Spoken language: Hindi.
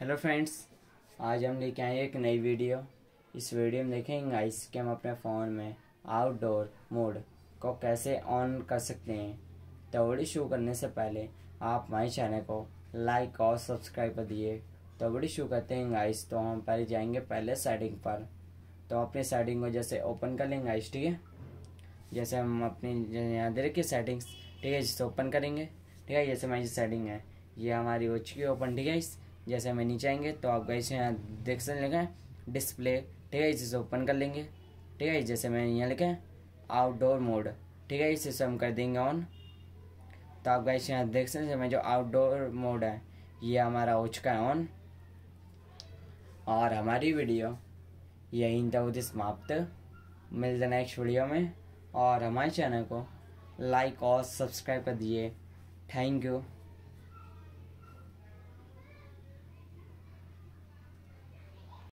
हेलो फ्रेंड्स, आज हम लेके आए एक नई वीडियो। इस वीडियो में देखेंगे गाइस कि हम अपने फ़ोन में आउटडोर मोड को कैसे ऑन कर सकते हैं। तो वीडियो शुरू करने से पहले आप हमारे चैनल को लाइक और सब्सक्राइब कर दिए। तो वीडियो शुरू करते हैं गाइस। तो हम पहले जाएंगे सेटिंग पर। तो अपनी सेटिंग को जैसे ओपन कर लेंगे गाइस, ठीक है। जैसे हम अपनी यहाँ दे रखिए सेटिंग्स, ठीक है, जिससे ओपन करेंगे, ठीक है। जैसे हमारी सेटिंग है ये हमारी हो चुकी है ओपन, ठीक है। इस जैसे हमें नीचे आएंगे तो आप गाइस यहाँ देख सकते लिखा है डिस्प्ले, ठीक है, इसे ओपन कर लेंगे, ठीक है। जैसे मैंने यहाँ लिखा है आउटडोर मोड, ठीक है, इसे हम कर देंगे ऑन। तो आप गाइस यहाँ देख सकते हैं जो आउटडोर मोड है ये हमारा हो चुका है ऑन। और हमारी वीडियो यहीं तक होती समाप्त। मिलते नेक्स्ट वीडियो में। और हमारे चैनल को लाइक और सब्सक्राइब कर दिए। Thank you.